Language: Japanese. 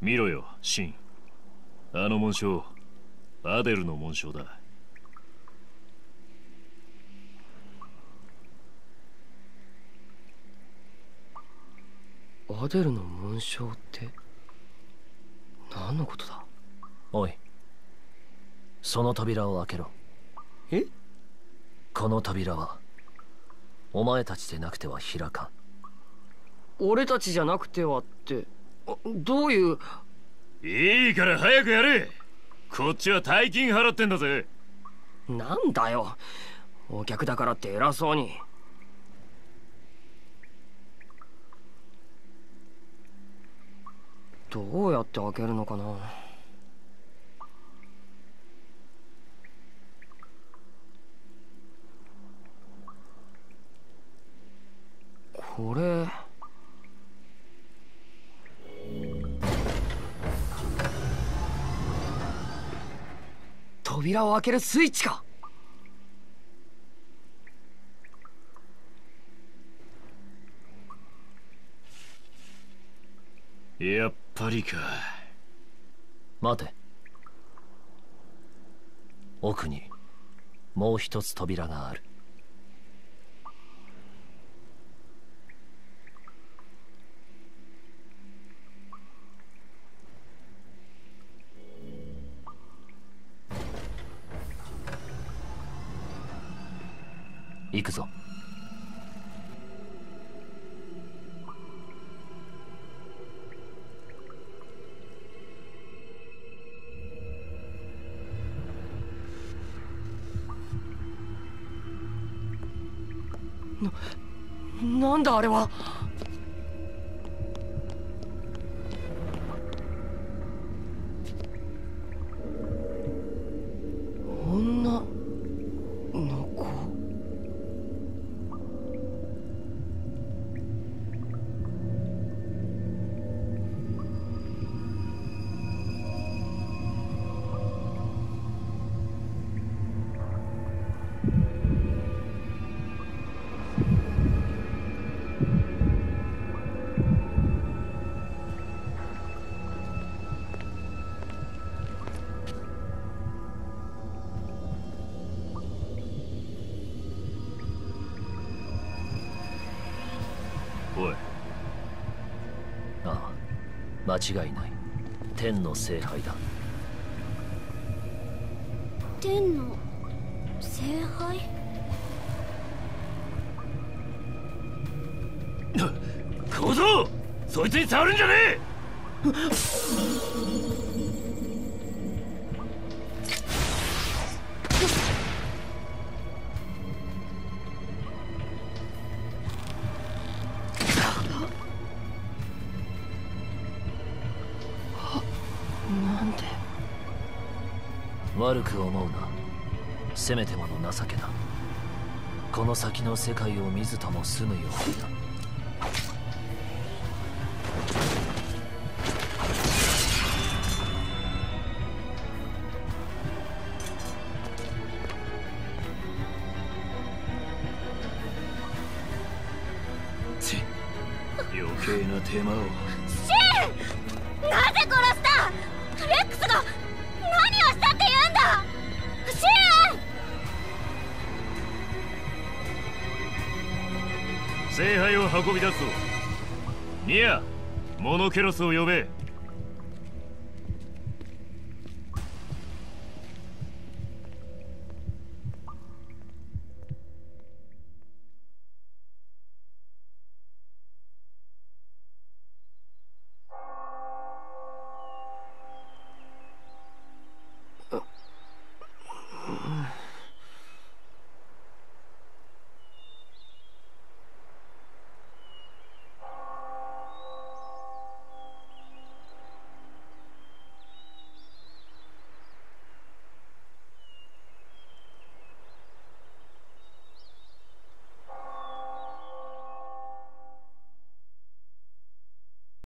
見ろよ、シン。あの紋章、アデルの紋章だ。アデルの紋章って何のことだ？おい、その扉を開けろ。え？この扉はお前たちでなくては開かん。俺たちじゃなくてはって、どういう。いいから早くやれ。こっちは大金払ってんだぜ。なんだよ、お客だからって偉そうに。どうやって開けるのかな。これ。扉を開けるスイッチか。やっぱりか。待て、奥にもう一つ扉がある。行くぞ。なんだあれは。女の子。間違いない、天の聖杯だ。天の聖杯。小僧、そいつに触るんじゃねえ。悪く思うな。せめてもの情けだ。この先の世界を見ずとも済むようだ。ちっ、余計な手間を。シン、なぜ殺した？レックスが何をしたって言うんだ！シン！聖杯を運び出すぞ。ニア、モノケロスを呼べ。